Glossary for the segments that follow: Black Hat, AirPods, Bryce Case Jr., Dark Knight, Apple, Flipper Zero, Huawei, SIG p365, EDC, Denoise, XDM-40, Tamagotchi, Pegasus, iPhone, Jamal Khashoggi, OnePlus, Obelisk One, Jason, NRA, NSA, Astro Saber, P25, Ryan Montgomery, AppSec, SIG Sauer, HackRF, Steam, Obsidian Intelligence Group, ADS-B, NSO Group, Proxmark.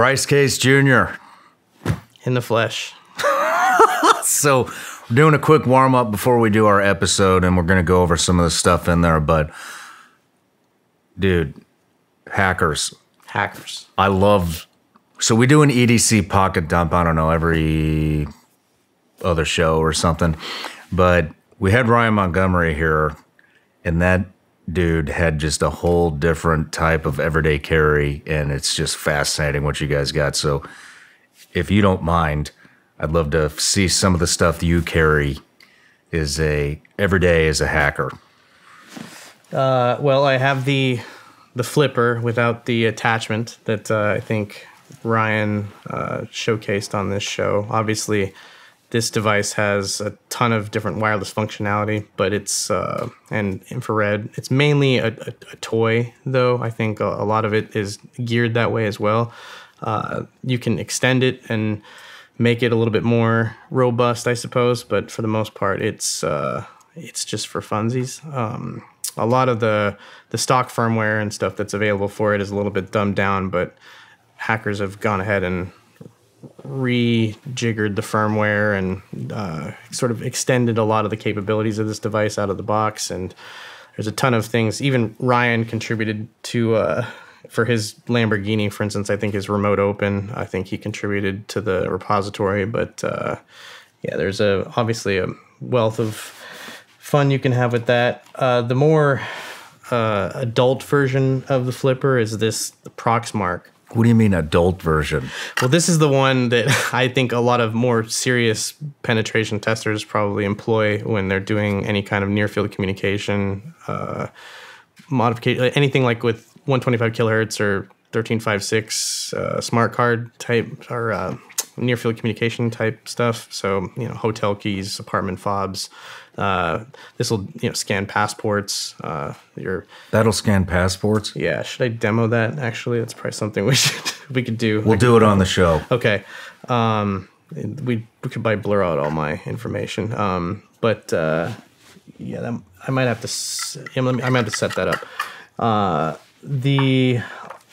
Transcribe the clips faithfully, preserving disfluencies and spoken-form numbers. Bryce Case Junior in the flesh. So we're doing a quick warm-up before we do our episode, and we're going to go over some of the stuff in there, but dude, hackers. Hackers. I love... So we do an E D C pocket dump, I don't know, every other show or something, but we had Ryan Montgomery here, and that dude had just a whole different type of everyday carry, and it's just fascinating what you guys got. So if you don't mind, I'd love to see some of the stuff you carry is a everyday as a hacker. Uh, well, I have the the flipper without the attachment that uh, I think Ryan uh, showcased on this show. Obviously, this device has a ton of different wireless functionality, but it's uh, and infrared. It's mainly a, a, a toy, though. I think a, a lot of it is geared that way as well. Uh, you can extend it and make it a little bit more robust, I suppose, but for the most part, it's uh, it's just for funsies. Um, a lot of the the stock firmware and stuff that's available for it is a little bit dumbed down, but hackers have gone ahead and rejiggered the firmware and uh, sort of extended a lot of the capabilities of this device out of the box. And there's a ton of things. Even Ryan contributed to... Uh, For his Lamborghini, for instance, I think his remote open, I think he contributed to the repository. But, uh, yeah, there's a obviously a wealth of fun you can have with that. Uh, the more uh, adult version of the Flipper is this Proxmark. What do you mean adult version? Well, this is the one that I think a lot of more serious penetration testers probably employ when they're doing any kind of near-field communication, uh, modification, anything like with one twenty-five kilohertz or thirteen fifty-six uh, smart card type or uh, near field communication type stuff. So, you know, hotel keys, apartment fobs. Uh, this will, you know, scan passports. Uh, your That'll scan passports? Yeah. Should I demo that? Actually, that's probably something we should we could do. We'll I do could, it on the show. Okay. Um, we, we could probably blur out all my information. Um, but uh, yeah, that, I might have to. Let me, I might have to set that up. Uh, The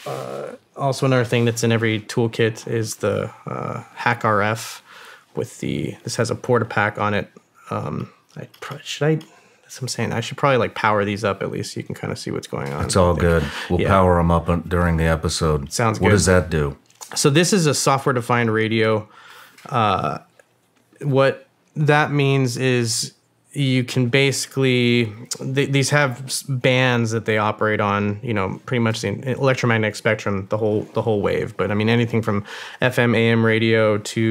uh, also another thing that's in every toolkit is the uh, HackRF with the this has a porta pack on it. Um, I should I that's what I'm saying I should probably like power these up at least so you can kind of see what's going on. It's all good. We'll yeah. power them up during the episode. Sounds good. What does that do? So this is a software defined radio. Uh, what that means is, you can basically, th these have bands that they operate on, you know, pretty much the electromagnetic spectrum, the whole the whole wave. But I mean, anything from F M, A M radio to,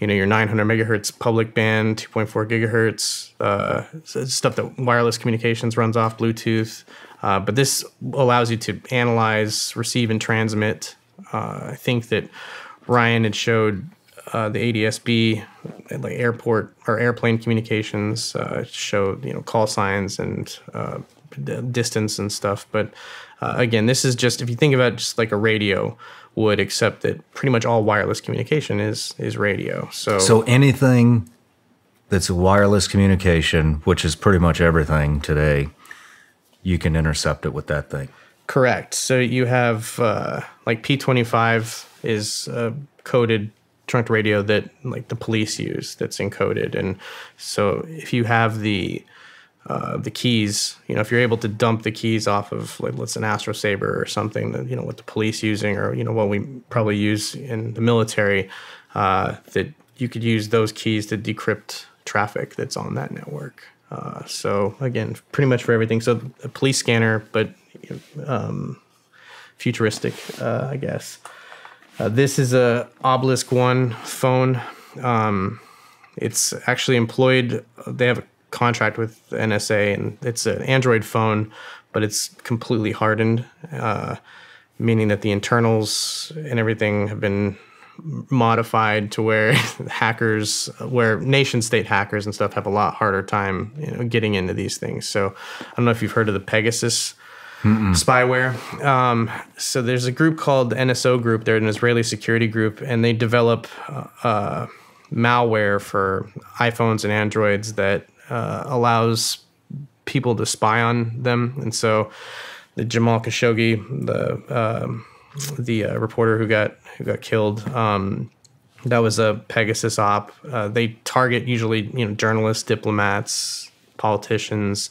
you know, your nine hundred megahertz public band, two point four gigahertz, uh, stuff that wireless communications runs off, Bluetooth. Uh, but this allows you to analyze, receive, and transmit. Uh, I think that Ryan had showed Uh, the A D S B, like airport or airplane communications, uh, show, you know, call signs and uh, distance and stuff. But uh, again, this is just, if you think about it, just like a radio would, except that pretty much all wireless communication is is radio. So, so anything that's wireless communication, which is pretty much everything today, you can intercept it with that thing. Correct. So you have uh, like P twenty-five is uh, coded trunk radio that like the police use, that's encoded. And so if you have the uh, the keys, you know, if you're able to dump the keys off of like let's an Astro Saber or something that, you know, what the police using or, you know, what we probably use in the military, uh, that you could use those keys to decrypt traffic that's on that network. Uh, so again, pretty much for everything. So a police scanner, but um, futuristic, uh, I guess. Uh, this is a Obelisk One phone. Um, it's actually employed. They have a contract with N S A, and it's an Android phone, but it's completely hardened, uh, meaning that the internals and everything have been modified to where hackers, where nation-state hackers and stuff have a lot harder time, you know, getting into these things. So I don't know if you've heard of the Pegasus Mm-mm. spyware. Um, so there's a group called the N S O Group. They're an Israeli security group, and they develop uh, malware for iPhones and Androids that uh, allows people to spy on them. And so the Jamal Khashoggi, the uh, the uh, reporter who got who got killed. Um, that was a Pegasus op. Uh, they target usually you know journalists, diplomats, politicians,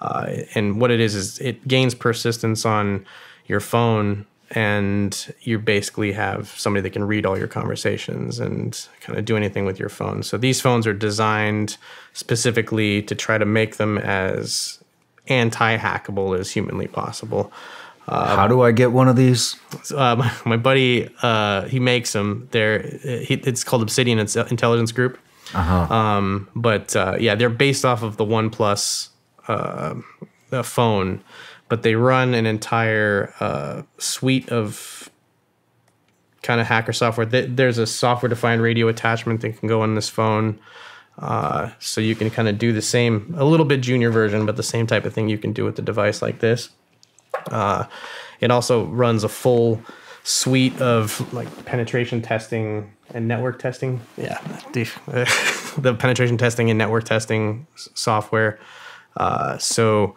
uh, and what it is is it gains persistence on your phone, and you basically have somebody that can read all your conversations and kind of do anything with your phone. So these phones are designed specifically to try to make them as anti-hackable as humanly possible. Um, How do I get one of these? Uh, my, my buddy, uh, he makes them. They're, he, it's called Obsidian Intelligence Group. Uh-huh. Um, but uh, yeah, they're based off of the OnePlus uh, uh, phone, but they run an entire uh, suite of kind of hacker software. Th there's a software-defined radio attachment that can go on this phone. Uh, so you can kind of do the same, a little bit junior version, but the same type of thing you can do with a device like this. Uh, it also runs a full suite of like penetration testing and network testing. Yeah, the penetration testing and network testing software. Uh, so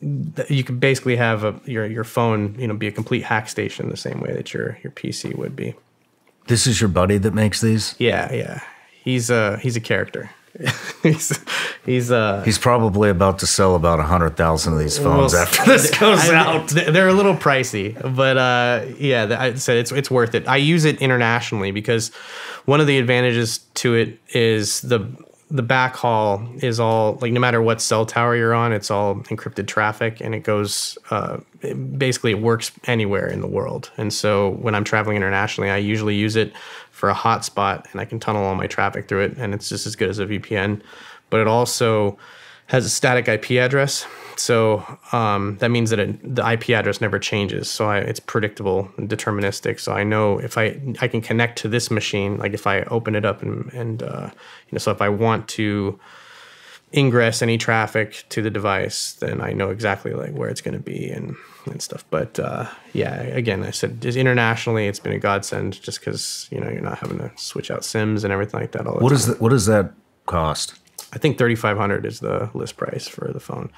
you can basically have a, your your phone, you know, be a complete hack station the same way that your your P C would be. This is your buddy that makes these? Yeah, yeah. He's a he's a character. he's he's uh he's probably about to sell about a hundred thousand of these phones we'll, after this goes I, out. They're a little pricey, but uh, yeah, I said it's it's worth it. I use it internationally because one of the advantages to it is the. The backhaul is all, like, no matter what cell tower you're on, it's all encrypted traffic, and it goes, uh, it basically it works anywhere in the world. And so when I'm traveling internationally, I usually use it for a hotspot, and I can tunnel all my traffic through it, and it's just as good as a V P N. But it also has a static I P address, so um, that means that it, the I P address never changes, so I, it's predictable and deterministic. So I know if I I can connect to this machine, like if I open it up and and uh, you know, so if I want to ingress any traffic to the device, then I know exactly like where it's going to be and and stuff. But uh, yeah, again, I said just internationally, it's been a godsend just because you know you're not having to switch out SIMs and everything like that. All the what is the, what does that cost? I think thirty-five hundred dollars is the list price for the phone.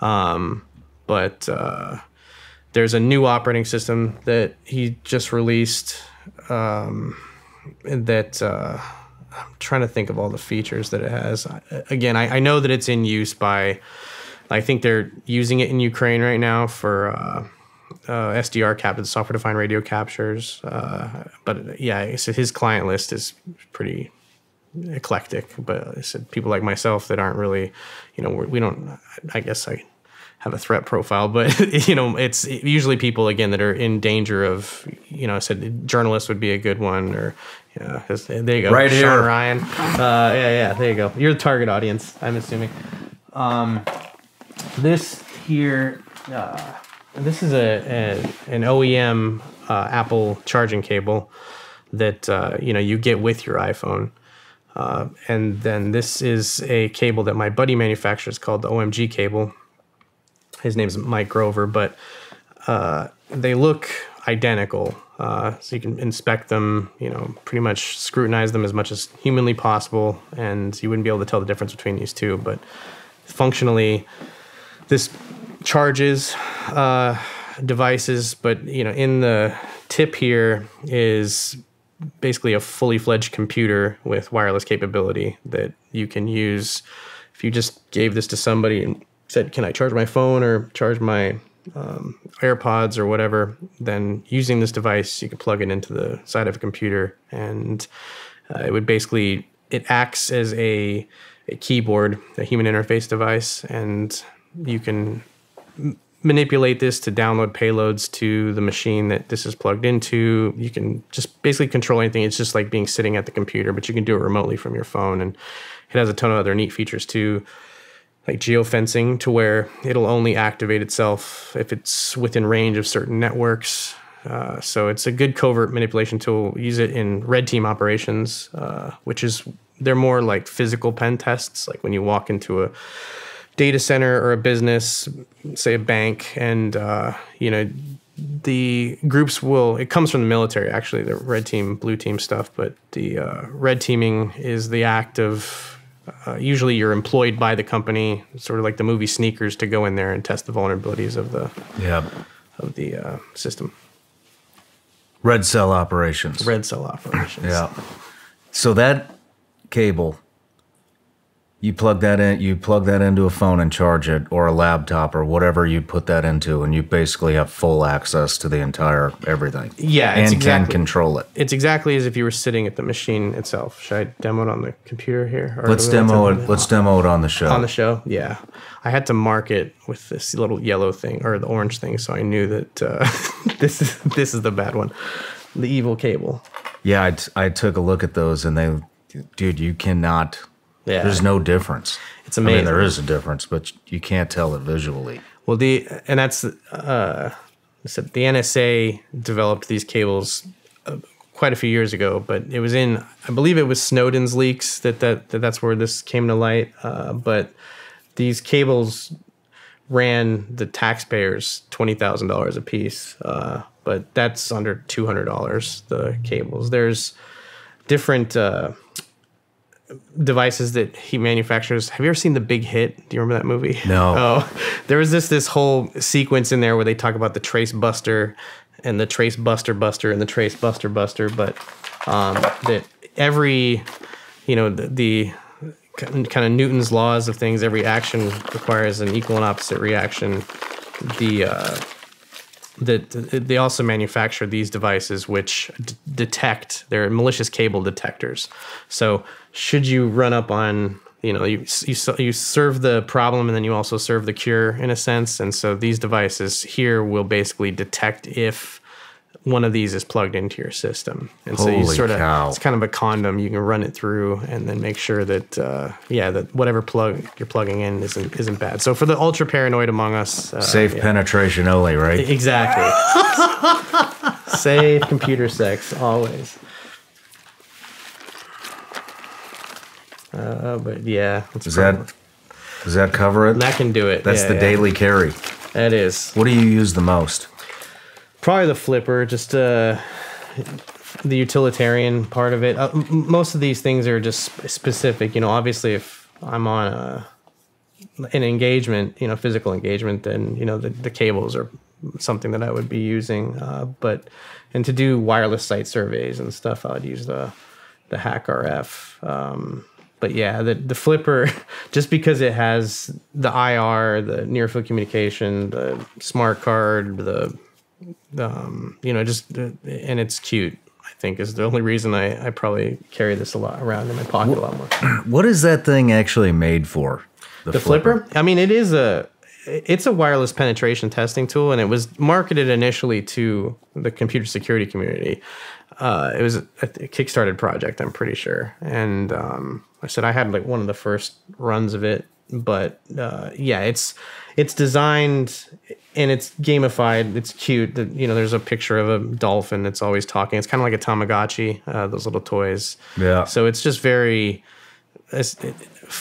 Um, but uh, there's a new operating system that he just released um, that uh, I'm trying to think of all the features that it has. I, again, I, I know that it's in use by, I think they're using it in Ukraine right now for uh, uh, S D R capture, software-defined radio captures. Uh, but yeah, so his client list is pretty eclectic, but I said people like myself that aren't really, you know, we don't. I guess I have a threat profile, but you know, it's usually people again that are in danger of, you know, I said journalists would be a good one, or you know, there you go, right here, Shawn Ryan. Uh, yeah, yeah, there you go. You're the target audience, I'm assuming. Um, this here, uh, this is a, a an O E M uh, Apple charging cable that uh, you know you get with your iPhone. Uh, and then this is a cable that my buddy manufactures called the O M G cable. His name's Mike Grover, but uh, they look identical. Uh, so you can inspect them, you know, pretty much scrutinize them as much as humanly possible, and you wouldn't be able to tell the difference between these two. But functionally, this charges uh, devices, but, you know, in the tip here is basically a fully fledged computer with wireless capability that you can use. If you just gave this to somebody and said, can I charge my phone or charge my um, AirPods or whatever, then using this device, you can plug it into the side of a computer, and uh, it would basically, it acts as a, a keyboard, a human interface device, and you can manipulate this to download payloads to the machine that this is plugged into. You can just basically control anything. It's just like being sitting at the computer, but you can do it remotely from your phone. And it has a ton of other neat features too, like geofencing, to where it'll only activate itself if it's within range of certain networks. Uh, so it's a good covert manipulation tool. Use it in red team operations, uh, which is, they're more like physical pen tests, like when you walk into a data center or a business, say a bank, and uh, you know, the groups will, it comes from the military actually, the red team, blue team stuff, but the uh, red teaming is the act of, uh, usually you're employed by the company, sort of like the movie Sneakers, to go in there and test the vulnerabilities of the, yeah. of the uh, system. Red cell operations. Red cell operations. Yeah. So that cable, you plug that in, you plug that into a phone and charge it, or a laptop, or whatever you put that into, and you basically have full access to the entire everything. Yeah, and it's exactly, can control it. It's exactly as if you were sitting at the machine itself. Should I demo it on the computer here? Or let's demo it. Let's demo it on the show. On the show, yeah. I had to mark it with this little yellow thing or the orange thing, so I knew that uh, this is this is the bad one, the evil cable. Yeah, I, t I took a look at those, and they, dude, you cannot. Yeah. There's no difference. It's amazing. I mean, there is a difference, but you can't tell it visually. Well, the and that's uh, the N S A developed these cables uh, quite a few years ago, but it was in, I believe it was Snowden's leaks that, that, that that's where this came to light. Uh, but these cables ran the taxpayers twenty thousand dollars a piece, uh, but that's under two hundred dollars, the cables. There's different... Uh, devices that he manufactures. Have you ever seen The Big Hit? Do you remember that movie? No. Oh, there was this this whole sequence in there where they talk about the Trace Buster and the Trace Buster Buster and the Trace Buster Buster, but um, that every, you know, the, the kind of Newton's laws of things, every action requires an equal and opposite reaction. The uh, that they also manufacture these devices which d detect, they're malicious cable detectors. So should you run up on, you know, you, you, you serve the problem and then you also serve the cure in a sense. And so these devices here will basically detect if one of these is plugged into your system. And Holy so you sort cow. of, it's kind of a condom. You can run it through and then make sure that, uh, yeah, that whatever plug you're plugging in isn't, isn't bad. So for the ultra paranoid among us. Uh, Safe yeah. penetration only, right? Exactly. Safe computer sex, always. Uh, but yeah. Does that, does that cover it? That can do it. That's yeah, the yeah. daily carry. That is. What do you use the most? Probably the Flipper, just uh, the utilitarian part of it. Uh, m most of these things are just sp specific. You know, obviously if I'm on a, an engagement, you know, physical engagement, then, you know, the, the cables are something that I would be using. Uh, but, and to do wireless site surveys and stuff, I would use the, the HackRF. Um, But yeah, the, the Flipper, just because it has the I R, the near-field communication, the smart card, the, um, you know, just, uh, and it's cute, I think, is the only reason I, I probably carry this a lot around in my pocket what, a lot more. What is that thing actually made for? The, the Flipper? Flipper? I mean, it is a... It's a wireless penetration testing tool, and it was marketed initially to the computer security community. Uh, it was a, a Kickstarted project, I'm pretty sure. And um, I said I had like one of the first runs of it, but uh, yeah, it's it's designed and it's gamified. It's cute. The, you know, there's a picture of a dolphin that's always talking. It's kind of like a Tamagotchi, uh, those little toys. Yeah. So it's just very. It's, it,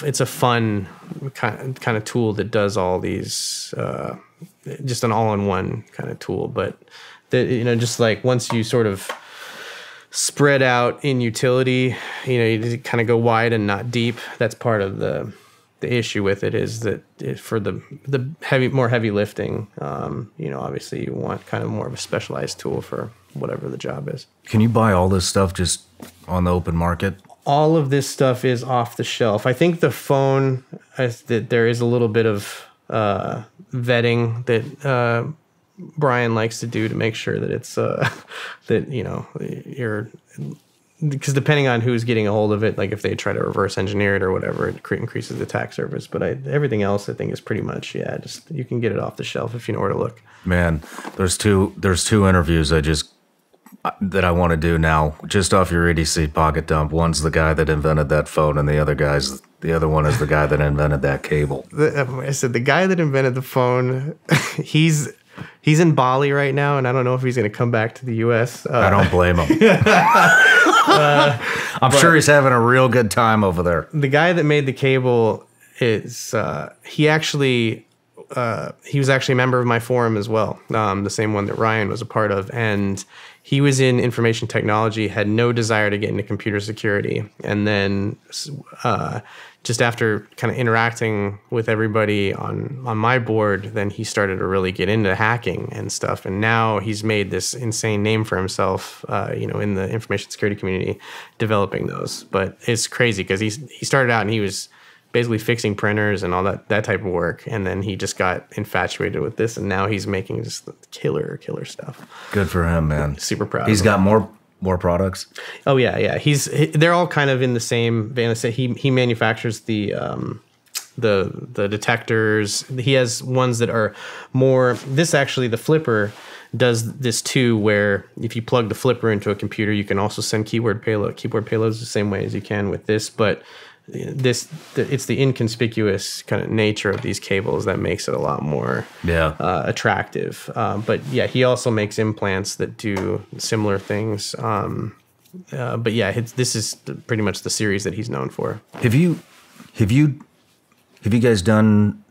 it's a fun kind of, kind of tool that does all these, uh, just an all-in-one kind of tool. But, the, you know, just like once you sort of spread out in utility, you know, you kind of go wide and not deep. That's part of the the issue with it is that it, for the, the heavy, more heavy lifting, um, you know, obviously you want kind of more of a specialized tool for whatever the job is. Can you buy all this stuff just on the open market? All of this stuff is off the shelf. I think the phone, I th there is a little bit of uh, vetting that uh, Brian likes to do to make sure that it's, uh, that, you know, you're, because depending on who's getting a hold of it, like if they try to reverse engineer it or whatever, it increases the attack surface. But I, everything else I think is pretty much, yeah, just you can get it off the shelf if you know where to look. Man, there's two, there's two interviews I just that I want to do now, just off your E D C pocket dump. One's the guy that invented that phone, and the other guy's the other one is the guy that invented that cable. The, I said the guy that invented the phone. He's he's in Bali right now, and I don't know if he's going to come back to the U S. Uh, I don't blame him. uh, I'm sure he's having a real good time over there. The guy that made the cable is uh, he actually. Uh, he was actually a member of my forum as well, um, the same one that Ryan was a part of, and He was in information technology, had no desire to get into computer security. And then uh, just after kind of interacting with everybody on, on my board, then he started to really get into hacking and stuff. And now he's made this insane name for himself, uh, you know, in the information security community, developing those. But it's crazy because he started out and he was basically fixing printers and all that, that type of work. And then he just got infatuated with this, and now he's making just killer, killer stuff. Good for him, man. Super proud. He's got more more products. Oh, yeah, yeah. He's he, they're all kind of in the same vein. He, he manufactures the, um, the, the detectors. He has ones that are more, this actually, the Flipper does this too, where if you plug the Flipper into a computer, you can also send keyword payload, keyboard payloads the same way as you can with this, but this it's the inconspicuous kind of nature of these cables that makes it a lot more yeah uh, attractive. Um, but yeah, he also makes implants that do similar things. Um, uh, but yeah, it's, this is pretty much the series that he's known for. Have you, have you, have you guys done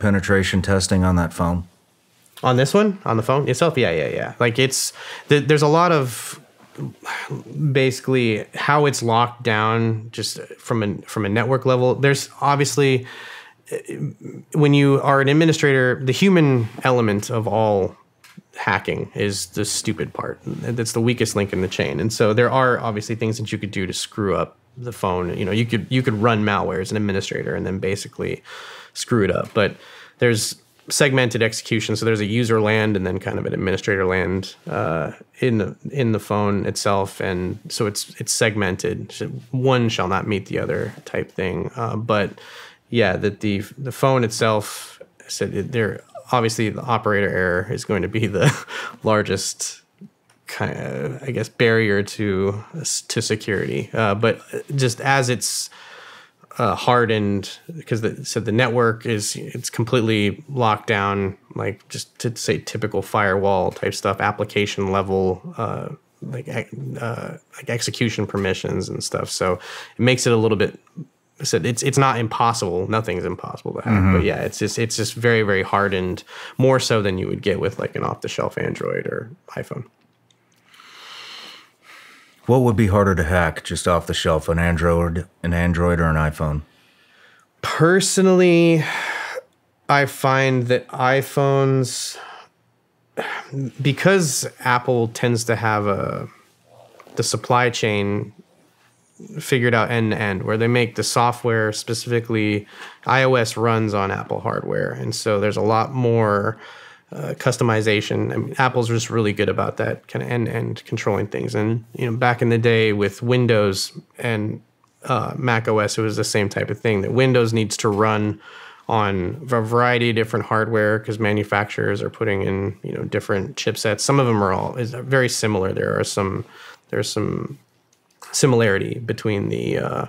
penetration testing on that phone? On this one, on the phone itself? Yeah, yeah, yeah. Like it's th there's a lot of basically how it's locked down just from a, from a network level. There's obviously, when you are an administrator, the human element of all hacking is the stupid part. That's the weakest link in the chain. And so there are obviously things that you could do to screw up the phone. You know, you could, you could run malware as an administrator and then basically screw it up. But there's segmented execution, so there's a user land and then kind of an administrator land uh, in the in the phone itself, and so it's it's segmented. One shall not meet the other type thing. Uh, but yeah, that the the phone itself, so there obviously the operator error is going to be the largest kind of, I guess, barrier to to security. Uh, but just as it's Uh, hardened, because the, so the network is it's completely locked down, like just to say typical firewall type stuff, application level uh, like uh, like execution permissions and stuff. So it makes it a little bit. So it's it's not impossible. Nothing's impossible to hack, mm-hmm. but yeah, it's just it's just very very hardened, more so than you would get with like an off the shelf Android or iPhone. What would be harder to hack just off the shelf, an Android, an Android or an iPhone? Personally, I find that iPhones, because Apple tends to have a the supply chain figured out end to end, where they make the software specifically, iOS runs on Apple hardware, and so there's a lot more Uh, customization. I mean, Apple's just really good about that kind of end-to-end controlling things. And you know, back in the day with Windows and uh, Mac O S, it was the same type of thing. That Windows needs to run on a variety of different hardware because manufacturers are putting in you know different chipsets. Some of them are all is very similar. There are some there's some similarity between the uh,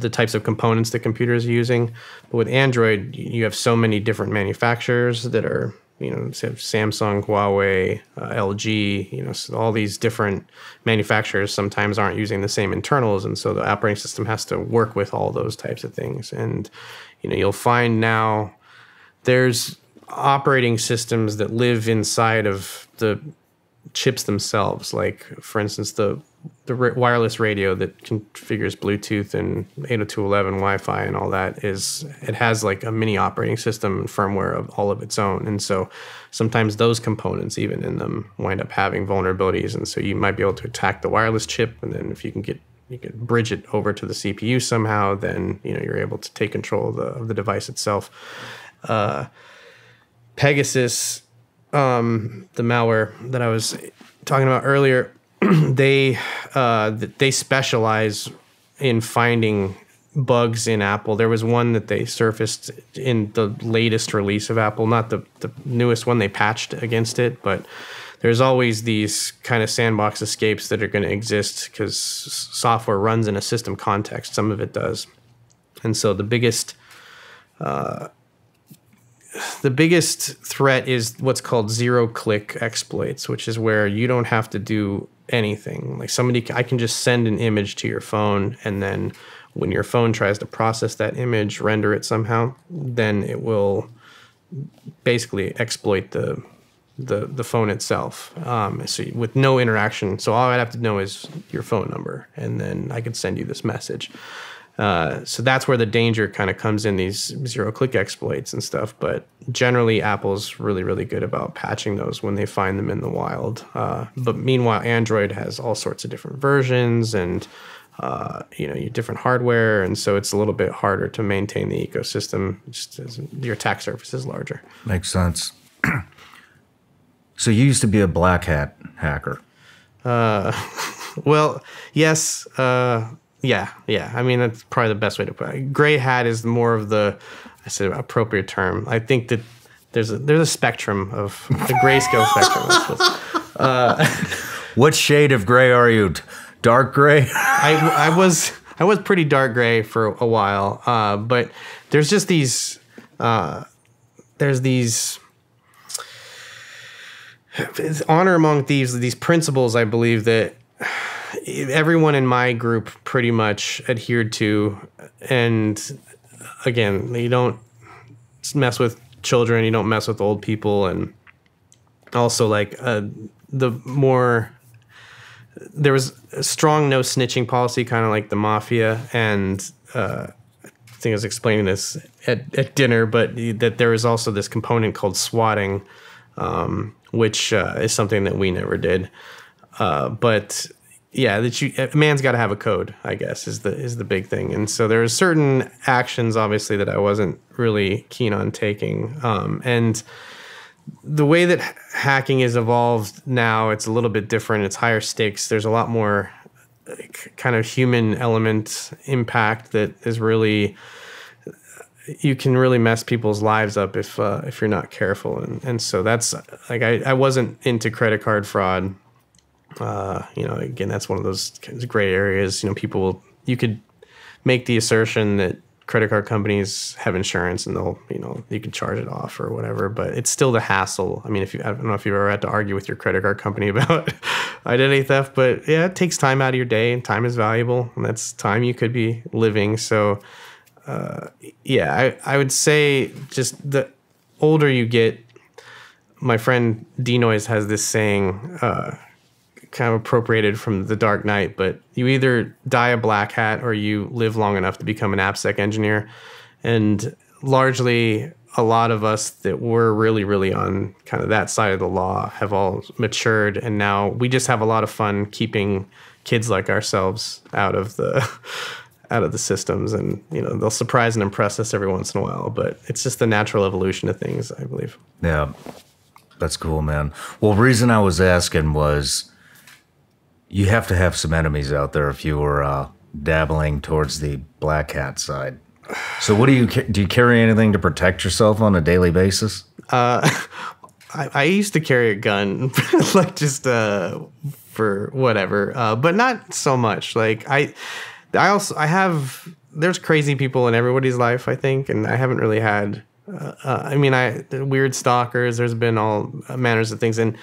the types of components that computers are using. But with Android, you have so many different manufacturers that are you know, Samsung, Huawei, uh, L G, you know, so all these different manufacturers sometimes aren't using the same internals. And so the operating system has to work with all those types of things. And, you know, you'll find now there's operating systems that live inside of the chips themselves. Like, for instance, the, the wireless radio that configures Bluetooth and eight oh two dot eleven Wi-Fi and all that is, it has like a mini operating system and firmware of all of its own. And so sometimes those components even in them wind up having vulnerabilities. And so you might be able to attack the wireless chip. And then if you can get, you can bridge it over to the C P U somehow, then, you know, you're able to take control of the, of the device itself. Uh, Pegasus, um, the malware that I was talking about earlier, they uh, they specialize in finding bugs in Apple. There was one that they surfaced in the latest release of Apple, not the, the newest one. They patched against it, but there's always these kind of sandbox escapes that are going to exist because software runs in a system context. Some of it does. And so the biggest uh, the biggest threat is what's called zero-click exploits, which is where you don't have to do anything. Like somebody, I can just send an image to your phone, and then when your phone tries to process that image, render it somehow, then it will basically exploit the the, the phone itself, um, so with no interaction. So all I'd have to know is your phone number, and then I could send you this message. Uh, so that's where the danger kind of comes in, these zero-click exploits and stuff. But generally, Apple's really, really good about patching those when they find them in the wild. Uh, but meanwhile, Android has all sorts of different versions and uh, you know, your different hardware, and so it's a little bit harder to maintain the ecosystem just as your attack surface is larger. Makes sense. So you used to be a black hat hacker. Uh, well, yes. Uh, Yeah, yeah. I mean, that's probably the best way to put it. Gray hat is more of the, I said, appropriate term. I think that there's a there's a spectrum of the grayscale spectrum. Uh, what shade of gray are you? Dark gray? I I was I was pretty dark gray for a while, uh, but there's just these uh, there's these. Honor among thieves, these principles, I believe, that everyone in my group pretty much adhered to. And again, you don't mess with children, you don't mess with old people. And also, like, uh, the more, there was a strong no snitching policy, kind of like the mafia. And uh, I think I was explaining this at, at dinner, but that there is also this component called swatting, um, which uh, is something that we never did. Uh, but yeah, that you, a man's got to have a code, I guess, is the is the big thing. And so there are certain actions, obviously, that I wasn't really keen on taking. Um, and the way that hacking is evolved now, it's a little bit different. It's higher stakes. There's a lot more kind of human element impact that is really, you can really mess people's lives up if uh, if you're not careful. And and so that's, like, I, I wasn't into credit card fraud. Uh, you know, again, that's one of those gray areas. You know, people will, you could make the assertion that credit card companies have insurance and they'll, you know, you can charge it off or whatever, but it's still the hassle. I mean, if you, I don't know if you've ever had to argue with your credit card company about identity theft, but yeah, it takes time out of your day, and time is valuable, and that's time you could be living. So, uh, yeah, I, I would say just the older you get, my friend Denoise has this saying, uh, kind of appropriated from the Dark Knight, but you either die a black hat or you live long enough to become an AppSec engineer. And largely, a lot of us that were really, really on kind of that side of the law have all matured, and now we just have a lot of fun keeping kids like ourselves out of the out of the systems. And you know, they'll surprise and impress us every once in a while, but it's just the natural evolution of things, I believe. Yeah, that's cool, man. Well, the reason I was asking was, you have to have some enemies out there if you were uh, dabbling towards the black hat side. So, what do you do? You carry anything to protect yourself on a daily basis? Uh, I, I used to carry a gun, like just uh, for whatever, uh, but not so much. Like I, I also I have. There's crazy people in everybody's life, I think, and I haven't really had. Uh, uh, I mean, I weird stalkers. There's been all manners of things, and.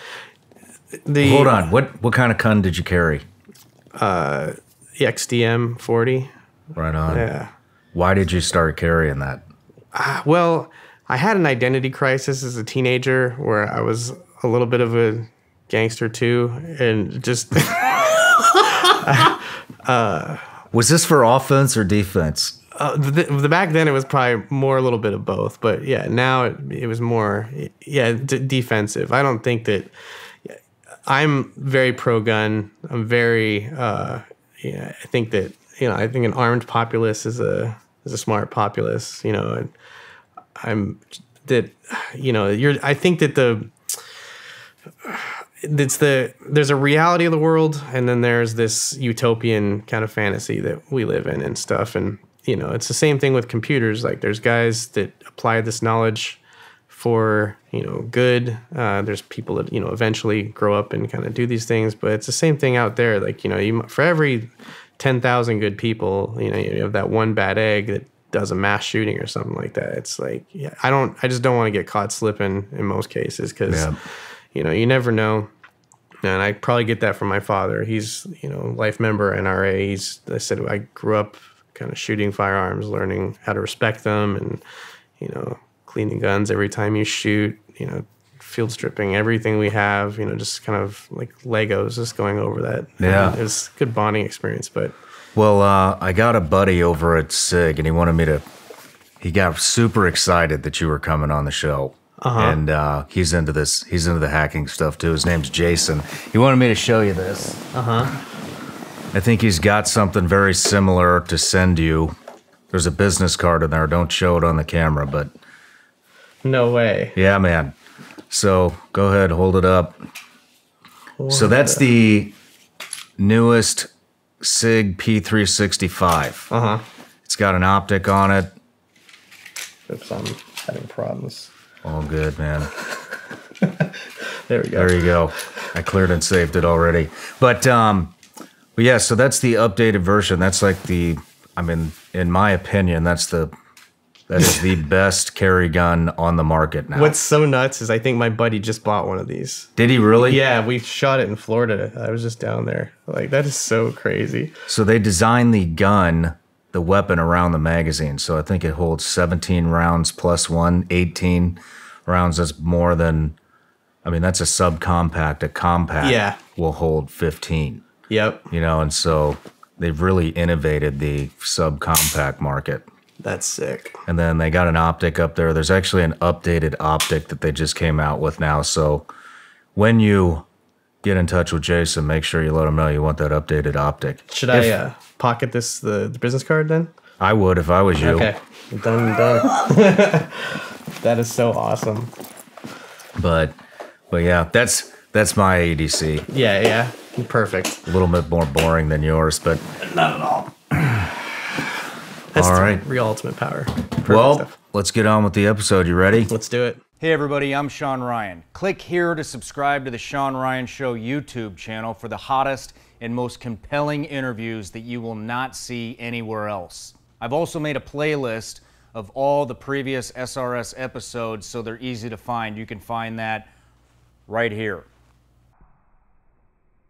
The, Hold on. What what kind of gun did you carry? Uh, X D M forty. Right on. Yeah. Why did you start carrying that? Uh, well, I had an identity crisis as a teenager where I was a little bit of a gangster too, and just. uh, was this for offense or defense? Uh, the, the back then it was probably more a little bit of both, but yeah, now it, it was more yeah d defensive. I don't think that. I'm very pro-gun. I'm very. Uh, yeah, I think that you know. I think an armed populace is a is a smart populace. You know, and I'm that. You know, you're. I think that the. It's the there's a reality of the world, and then there's this utopian kind of fantasy that we live in and stuff. And you know, it's the same thing with computers. Like there's guys that apply this knowledge for, you know, good. Uh, there's people that, you know, eventually grow up and kind of do these things, but it's the same thing out there. Like, you know, you, for every ten thousand good people, you know, you have that one bad egg that does a mass shooting or something like that. It's like, yeah, I don't, I just don't want to get caught slipping in most cases because, yeah. you know, you never know. And I probably get that from my father. He's, you know, life member N R A. He's, I said, I grew up kind of shooting firearms, learning how to respect them and, you know, cleaning guns every time you shoot, you know, field stripping everything we have, you know, just kind of like Legos, just going over that. Yeah. And it was a good bonding experience, but. Well, uh, I got a buddy over at SIG, and he wanted me to, he got super excited that you were coming on the show. Uh-huh. And uh, he's into this, he's into the hacking stuff too. His name's Jason. He wanted me to show you this. Uh-huh. I think he's got something very similar to send you. There's a business card in there. Don't show it on the camera, but. No way. Yeah, man. So go ahead, hold it up. Hold so that's up. the newest SIG P three sixty-five. Uh-huh. It's got an optic on it. Oops, I'm having problems. All good, man. There we go. There you go. I cleared and saved it already. But, um, but yeah, so that's the updated version. That's like the, I mean, in my opinion, that's the, that is the best carry gun on the market now. What's so nuts is I think my buddy just bought one of these. Did he really? Yeah, we shot it in Florida. I was just down there. Like, that is so crazy. So they designed the gun, the weapon, around the magazine. So I think it holds seventeen rounds plus one, eighteen rounds. That's more than, I mean, that's a subcompact. A compact yeah. will hold fifteen. Yep. You know, and so they've really innovated the subcompact market. That's sick. And then they got an optic up there. There's actually an updated optic that they just came out with now. So when you get in touch with Jason, make sure you let him know you want that updated optic. Should if, I uh, pocket this, the, the business card then? I would if I was you. Okay. Done, done. That is so awesome. But, but yeah, that's, that's my A D C. Yeah, yeah. Perfect. A little bit more boring than yours, but. Not at all. That's all right. Real ultimate power. Perfect well, stuff. Let's get on with the episode. You ready? Let's do it. Hey, everybody. I'm Shawn Ryan. Click here to subscribe to the Shawn Ryan Show YouTube channel for the hottest and most compelling interviews that you will not see anywhere else. I've also made a playlist of all the previous S R S episodes, so they're easy to find. You can find that right here.